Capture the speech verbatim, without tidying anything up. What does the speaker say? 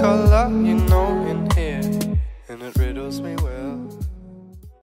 color you know in here, and it riddles me well.